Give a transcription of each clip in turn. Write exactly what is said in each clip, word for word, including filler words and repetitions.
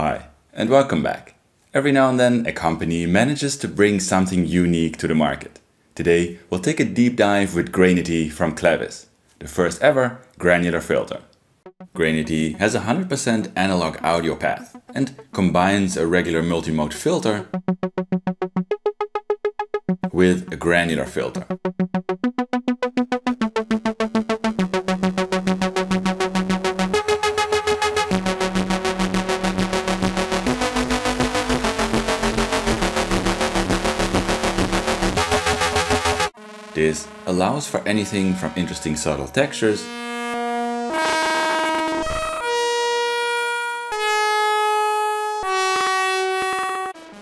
Hi, and welcome back. Every now and then a company manages to bring something unique to the market. Today we'll take a deep dive with Grainity from Klavis, the first ever granular filter. Grainity has a one hundred percent analog audio path and combines a regular multimode filter with a granular filter. This allows for anything from interesting subtle textures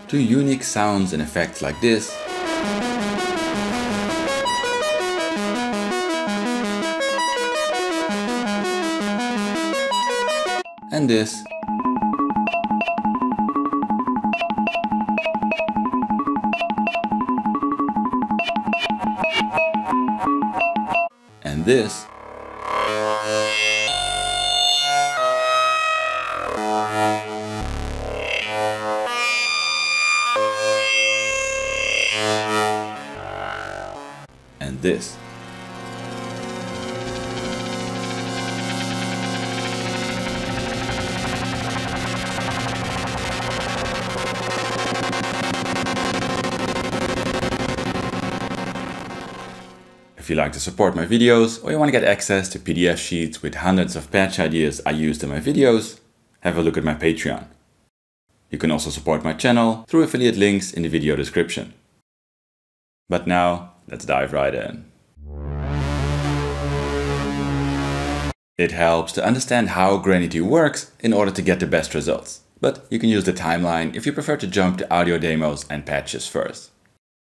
to unique sounds and effects like this, and this, and this, and this. If you like to support my videos or you want to get access to P D F sheets with hundreds of patch ideas I used in my videos, have a look at my Patreon. You can also support my channel through affiliate links in the video description. But now, let's dive right in. It helps to understand how Grainity works in order to get the best results, but you can use the timeline if you prefer to jump to audio demos and patches first.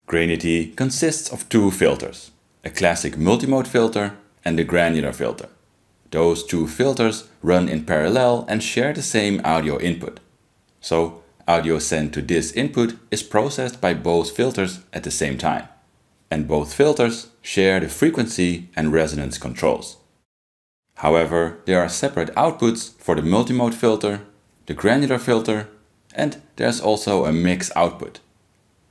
Grainity consists of two filters: a classic multimode filter and a granular filter. Those two filters run in parallel and share the same audio input. So audio sent to this input is processed by both filters at the same time. And both filters share the frequency and resonance controls. However, there are separate outputs for the multimode filter, the granular filter, and there's also a mix output.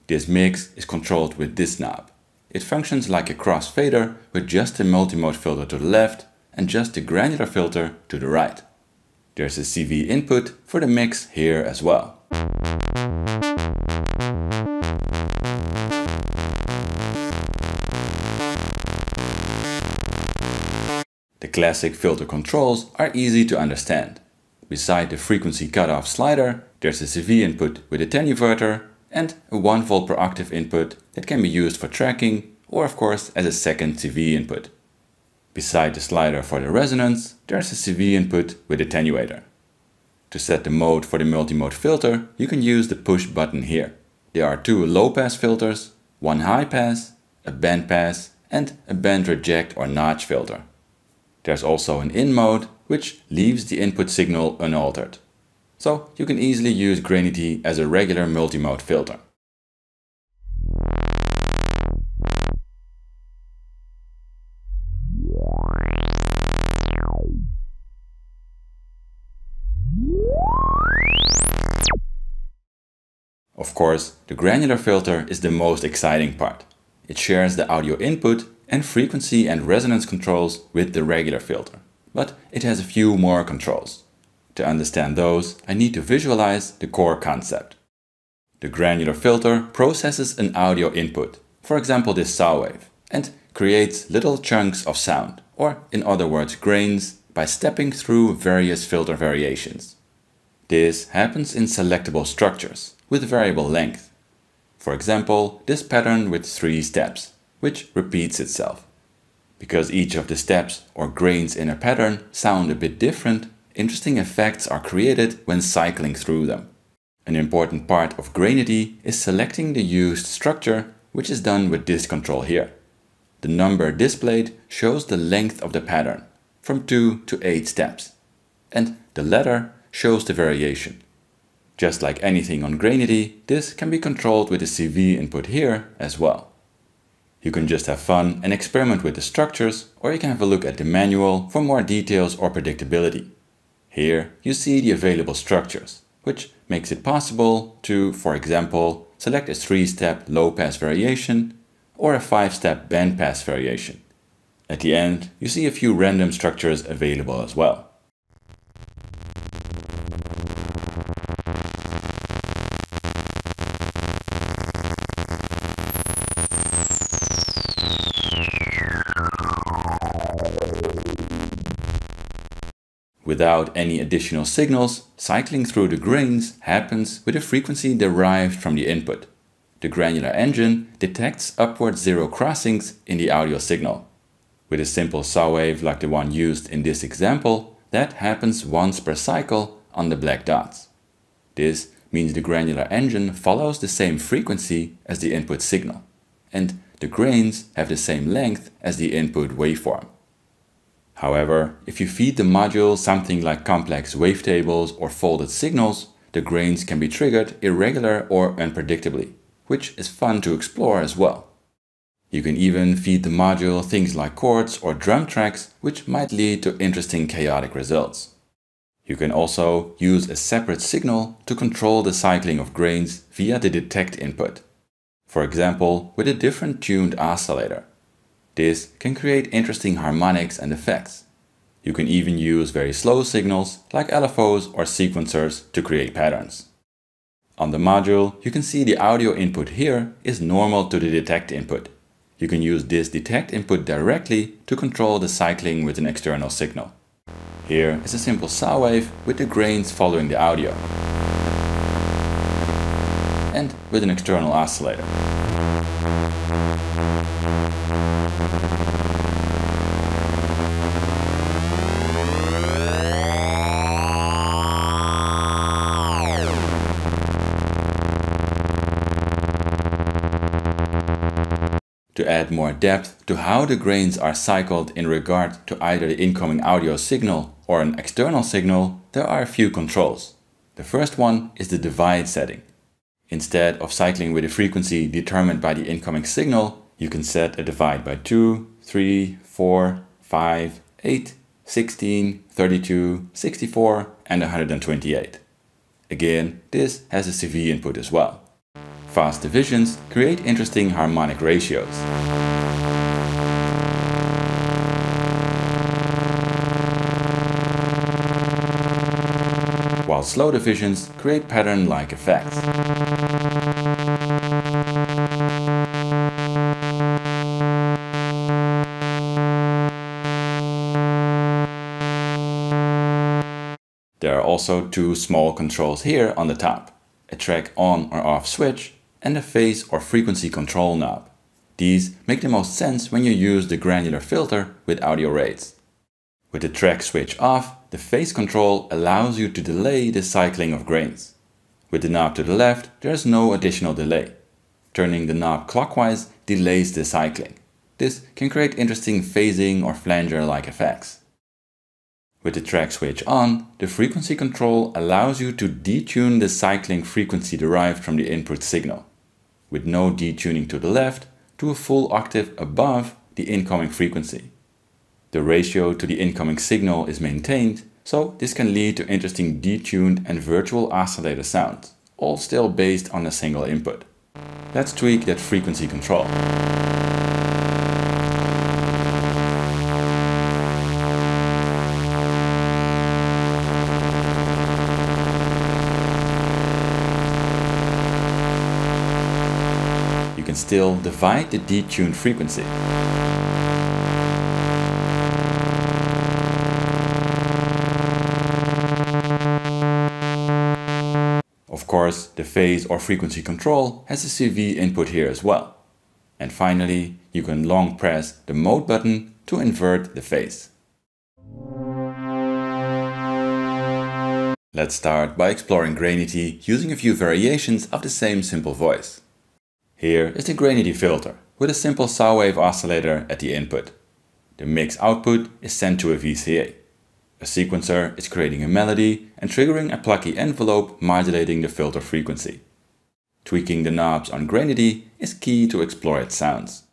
This mix is controlled with this knob. It functions like a crossfader with just the multimode filter to the left and just the granular filter to the right. There's a C V input for the mix here as well. The classic filter controls are easy to understand. Beside the frequency cutoff slider, there's a C V input with a attenuverter and a one volt per octave input that can be used for tracking or of course as a second C V input. Beside the slider for the resonance, there's a C V input with attenuator. To set the mode for the multimode filter, you can use the push button here. There are two low pass filters, one high pass, a band pass, and a band reject or notch filter. There's also an in mode, which leaves the input signal unaltered. So you can easily use Grainity as a regular multimode filter. Of course, the granular filter is the most exciting part. It shares the audio input and frequency and resonance controls with the regular filter, but it has a few more controls. To understand those, I need to visualize the core concept. The granular filter processes an audio input, for example this saw wave, and creates little chunks of sound, or in other words grains, by stepping through various filter variations. This happens in selectable structures, with variable length. For example, this pattern with three steps, which repeats itself. Because each of the steps or grains in a pattern sound a bit different, interesting effects are created when cycling through them. An important part of Grainity is selecting the used structure, which is done with this control here. The number displayed shows the length of the pattern, from two to eight steps, and the letter shows the variation. Just like anything on Grainity, this can be controlled with the C V input here as well. You can just have fun and experiment with the structures, or you can have a look at the manual for more details or predictability. Here you see the available structures, which makes it possible to, for example, select a three-step low-pass variation or a five-step band-pass variation. At the end, you see a few random structures available as well. Without any additional signals, cycling through the grains happens with a frequency derived from the input. The granular engine detects upward zero crossings in the audio signal. With a simple saw wave like the one used in this example, that happens once per cycle on the black dots. This means the granular engine follows the same frequency as the input signal, and the grains have the same length as the input waveform. However, if you feed the module something like complex wavetables or folded signals, the grains can be triggered irregular or unpredictably, which is fun to explore as well. You can even feed the module things like chords or drum tracks, which might lead to interesting chaotic results. You can also use a separate signal to control the cycling of grains via the detect input, for example with a different tuned oscillator. This can create interesting harmonics and effects. You can even use very slow signals like L F Os or sequencers to create patterns. On the module, you can see the audio input here is normal to the detect input. You can use this detect input directly to control the cycling with an external signal. Here is a simple saw wave with the grains following the audio and with an external oscillator. To add more depth to how the grains are cycled in regard to either the incoming audio signal or an external signal, there are a few controls. The first one is the divide setting. Instead of cycling with a frequency determined by the incoming signal, you can set a divide by two, three, four, five, eight, sixteen, thirty-two, sixty-four, and one hundred twenty-eight. Again, this has a C V input as well. Fast divisions create interesting harmonic ratios. While slow divisions create pattern-like effects. There are also two small controls here on the top, a track on or off switch, and a phase or frequency control knob. These make the most sense when you use the granular filter with audio rates. With the track switch off, the phase control allows you to delay the cycling of grains. With the knob to the left, there is no additional delay. Turning the knob clockwise delays the cycling. This can create interesting phasing or flanger-like effects. With the track switch on, the frequency control allows you to detune the cycling frequency derived from the input signal, with no detuning to the left, to a full octave above the incoming frequency. The ratio to the incoming signal is maintained, so this can lead to interesting detuned and virtual oscillator sounds, all still based on a single input. Let's tweak that frequency control. Still divide the detuned frequency. Of course, the phase or frequency control has a C V input here as well. And finally, you can long press the mode button to invert the phase. Let's start by exploring Grainity using a few variations of the same simple voice. Here is the Grainity filter with a simple saw wave oscillator at the input. The mix output is sent to a V C A. A sequencer is creating a melody and triggering a plucky envelope modulating the filter frequency. Tweaking the knobs on Grainity is key to explore its sounds.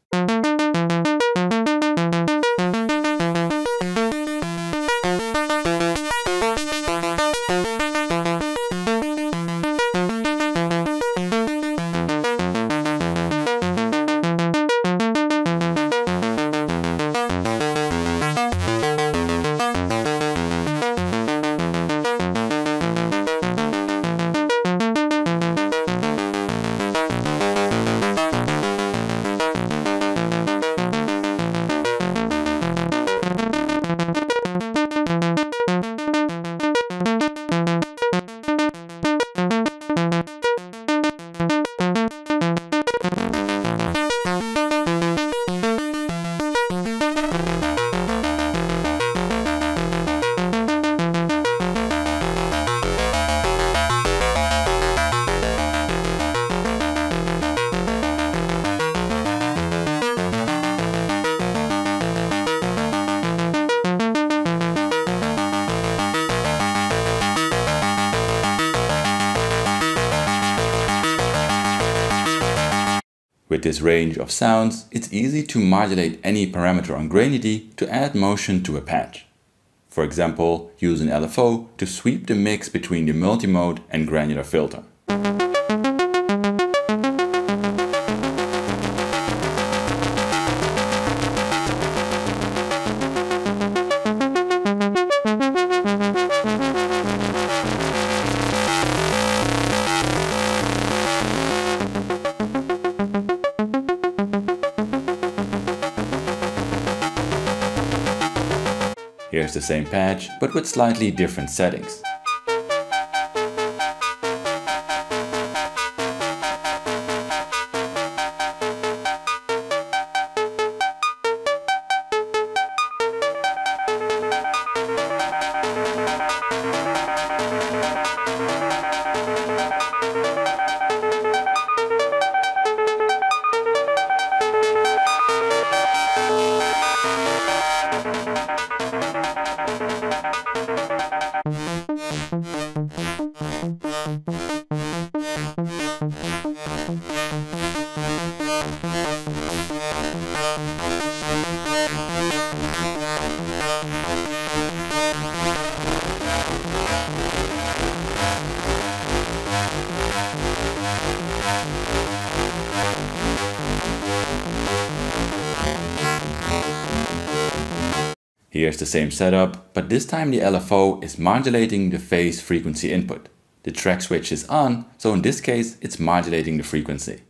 With this range of sounds, it's easy to modulate any parameter on Grainity to add motion to a patch. For example, use an L F O to sweep the mix between the multimode and granular filter. Here's the same patch, but with slightly different settings. Here's the same setup, but this time the L F O is modulating the phase frequency input. The track switch is on, so in this case it's modulating the frequency.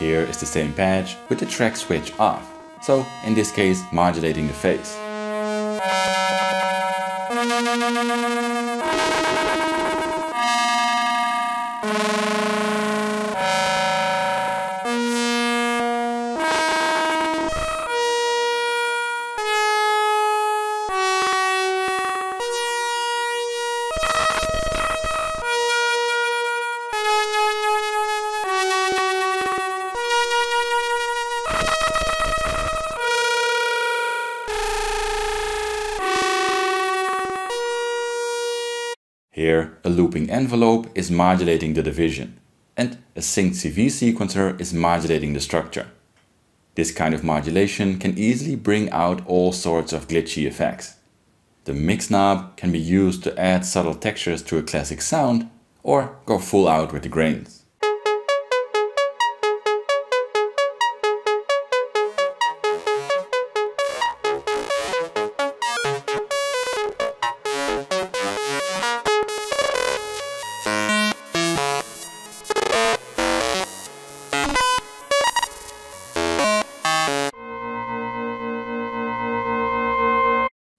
Here is the same patch with the track switch off, so in this case modulating the phase. Here, a looping envelope is modulating the division, and a synced C V sequencer is modulating the structure. This kind of modulation can easily bring out all sorts of glitchy effects. The mix knob can be used to add subtle textures to a classic sound, or go full out with the grains.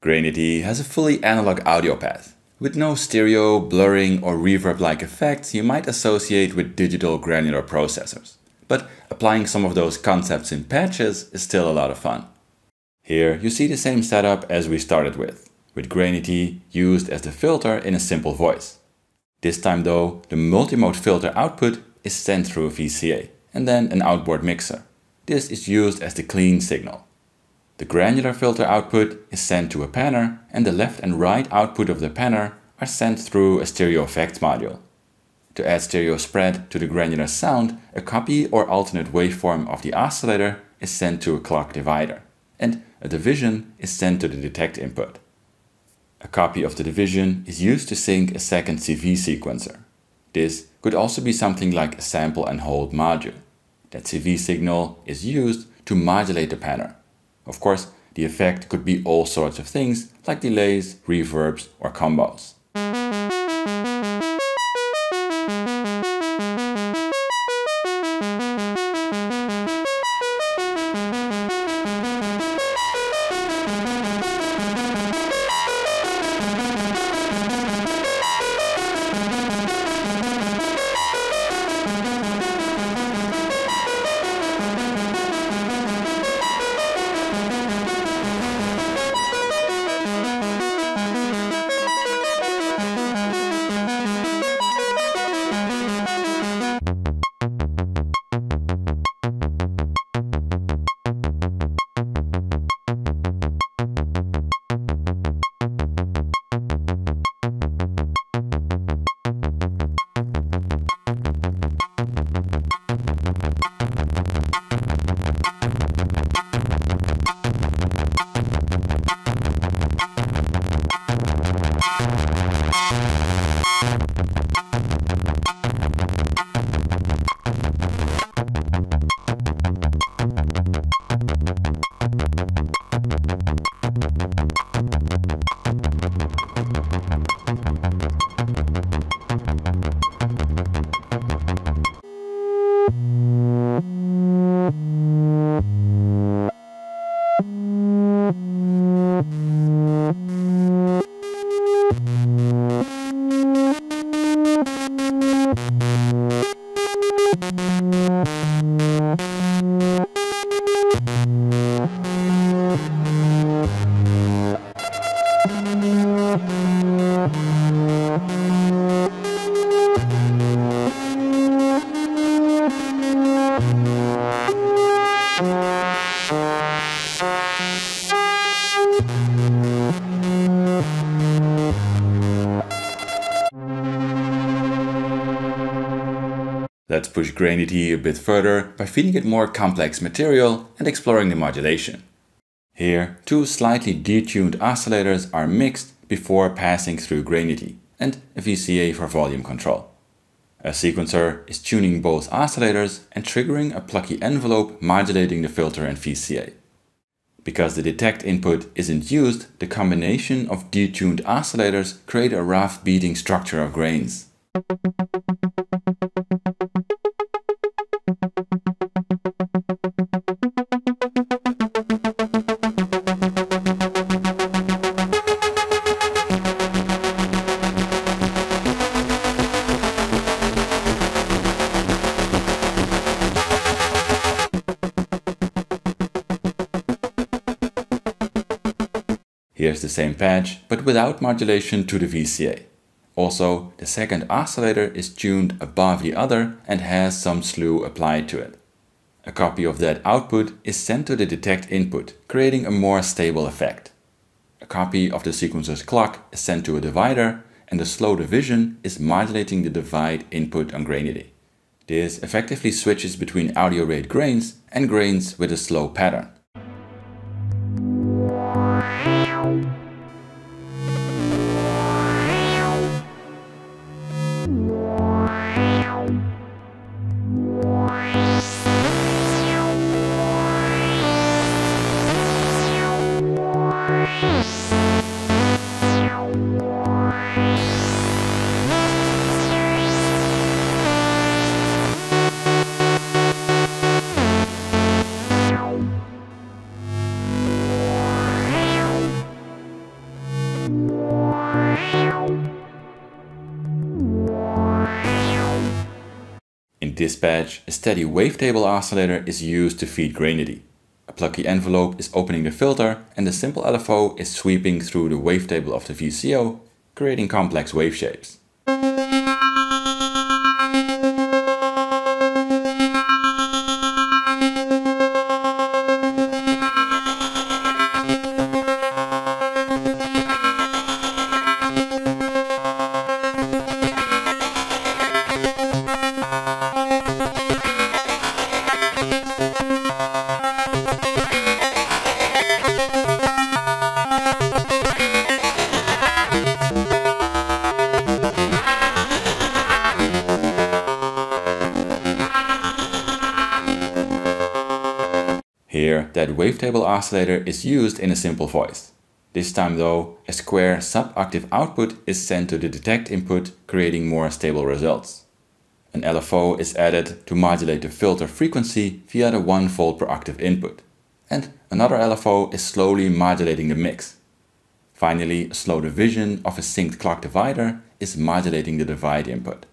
Grainity has a fully analog audio path, with no stereo, blurring or reverb-like effects you might associate with digital granular processors. But applying some of those concepts in patches is still a lot of fun. Here you see the same setup as we started with, with Grainity used as the filter in a simple voice. This time though, the multimode filter output is sent through a V C A, and then an outboard mixer. This is used as the clean signal. The granular filter output is sent to a panner, and the left and right output of the panner are sent through a stereo effects module. To add stereo spread to the granular sound, a copy or alternate waveform of the oscillator is sent to a clock divider, and a division is sent to the detect input. A copy of the division is used to sync a second C V sequencer. This could also be something like a sample and hold module. That C V signal is used to modulate the panner, Of course, the effect could be all sorts of things like delays, reverbs or combos. Let's push Grainity a bit further by feeding it more complex material and exploring the modulation. Here, two slightly detuned oscillators are mixed before passing through Grainity, and a V C A for volume control. A sequencer is tuning both oscillators and triggering a plucky envelope modulating the filter and V C A. Because the detect input isn't used, the combination of detuned oscillators create a rough beating structure of grains. Here's the same patch, but without modulation to the V C A. Also, the second oscillator is tuned above the other and has some slew applied to it. A copy of that output is sent to the detect input, creating a more stable effect. A copy of the sequencer's clock is sent to a divider, and the slow division is modulating the divide input on Grainity. This effectively switches between audio rate grains and grains with a slow pattern. In this patch, a steady wavetable oscillator is used to feed Grainity. A plucky envelope is opening the filter, and the simple L F O is sweeping through the wavetable of the V C O, creating complex wave shapes. Here, that wavetable oscillator is used in a simple voice. This time though, a square sub-octave output is sent to the detect input, creating more stable results. An L F O is added to modulate the filter frequency via the one volt per octave input. And another L F O is slowly modulating the mix. Finally, a slow division of a synced clock divider is modulating the divide input.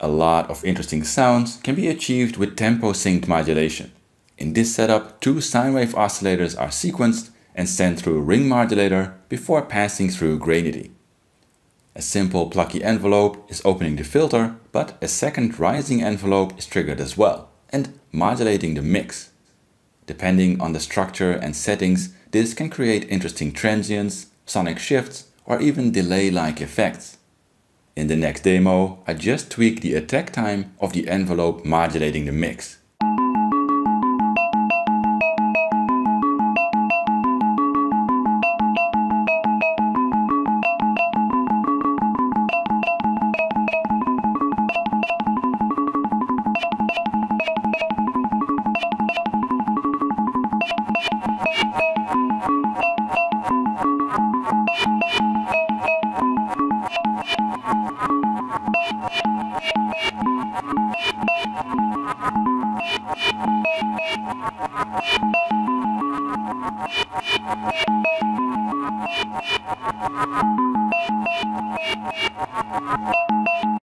A lot of interesting sounds can be achieved with tempo synced modulation. In this setup, two sine wave oscillators are sequenced and sent through a ring modulator before passing through Grainity. A simple plucky envelope is opening the filter, but a second rising envelope is triggered as well and modulating the mix. Depending on the structure and settings, this can create interesting transients, sonic shifts, or even delay-like effects. In the next demo, I just tweak the attack time of the envelope modulating the mix.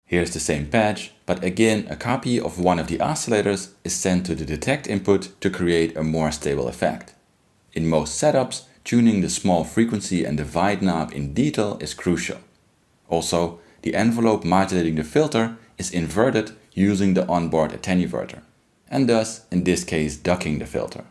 Here's the same patch, but again a copy of one of the oscillators is sent to the detect input to create a more stable effect. In most setups, tuning the small frequency and divide knob in detail is crucial. Also, the envelope modulating the filter is inverted using the onboard attenuverter, and thus, in this case, ducking the filter.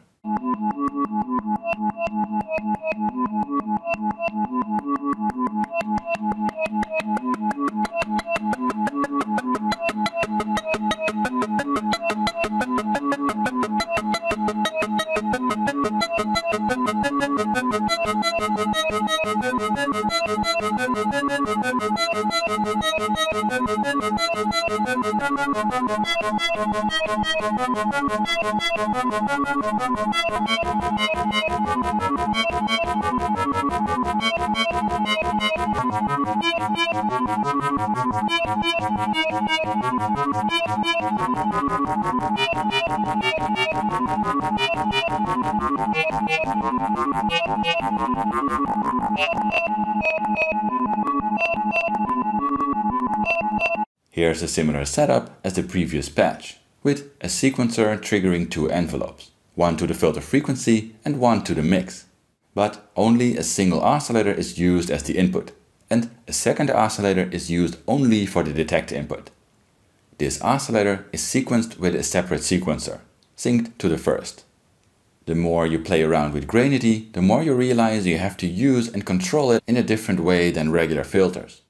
Here's a similar setup as the previous patch, with a sequencer triggering two envelopes, one to the filter frequency and one to the mix. But only a single oscillator is used as the input, and a second oscillator is used only for the detect input. This oscillator is sequenced with a separate sequencer, synced to the first. The more you play around with Grainity, the more you realize you have to use and control it in a different way than regular filters.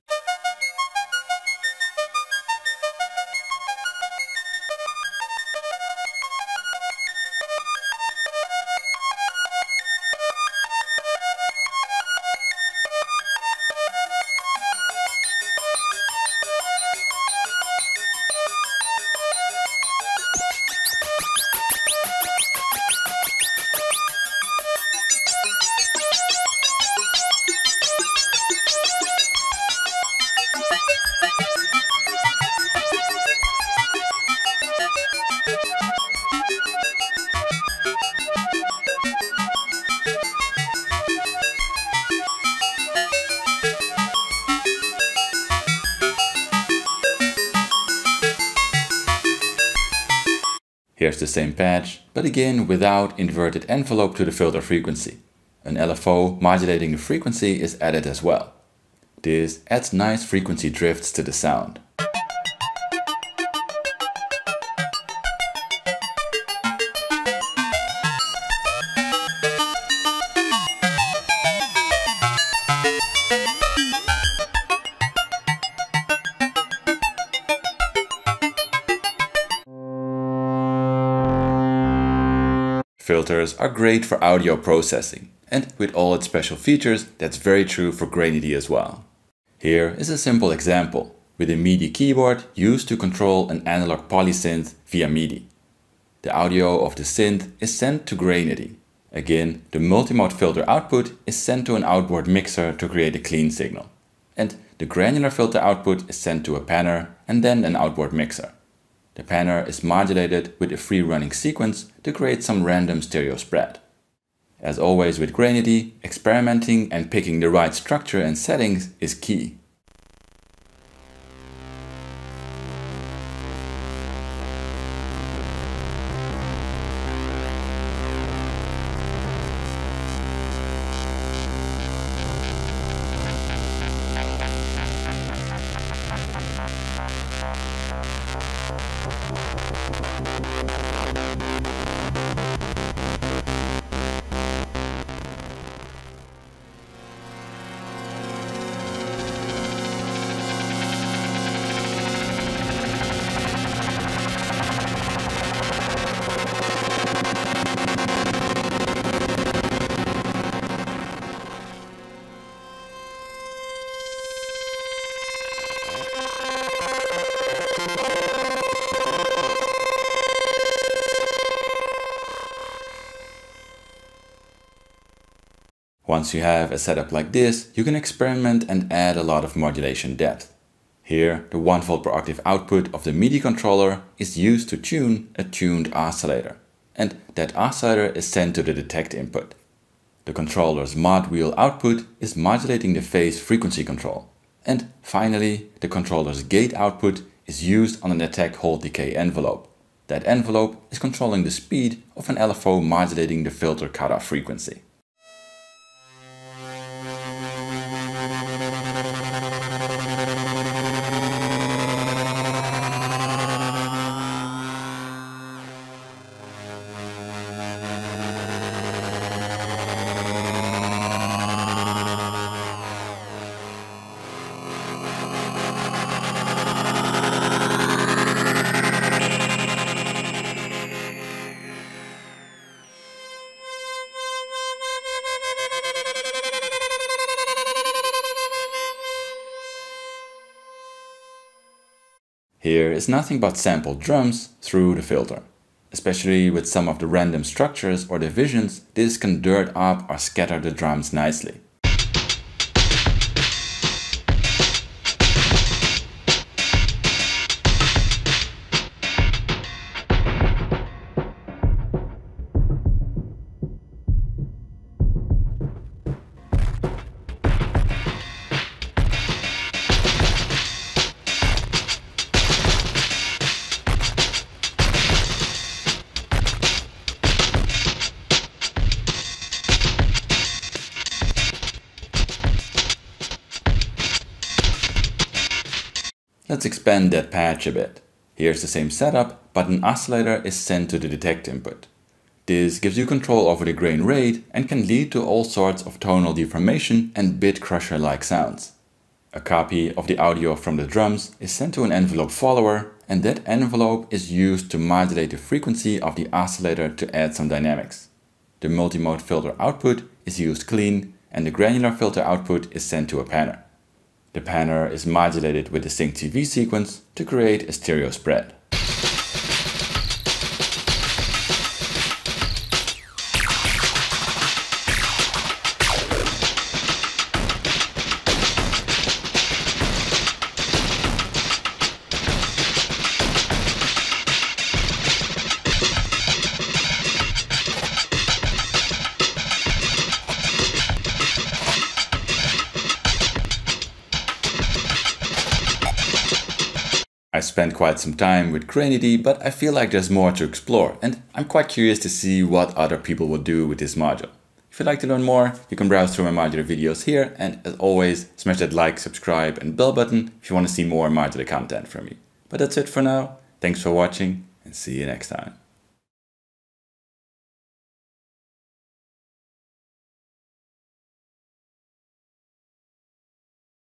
Here's the same patch, but again without inverted envelope to the filter frequency. An L F O modulating the frequency is added as well. This adds nice frequency drifts to the sound. filters are great for audio processing, and with all its special features, that's very true for Grainity as well. Here is a simple example with a MIDI keyboard used to control an analog polysynth via MIDI. The audio of the synth is sent to Grainity. Again, the multimode filter output is sent to an outboard mixer to create a clean signal. And the granular filter output is sent to a panner and then an outboard mixer. The panner is modulated with a free running sequence to create some random stereo spread. As always with Grainity, experimenting and picking the right structure and settings is key. Once you have a setup like this, you can experiment and add a lot of modulation depth. Here, the one volt per octave output of the MIDI controller is used to tune a tuned oscillator, and that oscillator is sent to the detect input. The controller's mod wheel output is modulating the phase frequency control. And finally, the controller's gate output is used on an attack hold decay envelope. That envelope is controlling the speed of an L F O modulating the filter cutoff frequency. Here is nothing but sampled drums through the filter. Especially with some of the random structures or divisions, this can dirt up or scatter the drums nicely. Let's expand that patch a bit. Here's the same setup, but an oscillator is sent to the detect input. This gives you control over the grain rate and can lead to all sorts of tonal deformation and bit crusher-like sounds. A copy of the audio from the drums is sent to an envelope follower, and that envelope is used to modulate the frequency of the oscillator to add some dynamics. The multimode filter output is used clean, and the granular filter output is sent to a panner. The panner is modulated with the Sync T V sequence to create a stereo spread. I spent quite some time with Grainity, but I feel like there's more to explore, and I'm quite curious to see what other people will do with this module. If you'd like to learn more, you can browse through my modular videos here, and as always, smash that like, subscribe and bell button if you want to see more modular content from me. But that's it for now. Thanks for watching, and see you next time.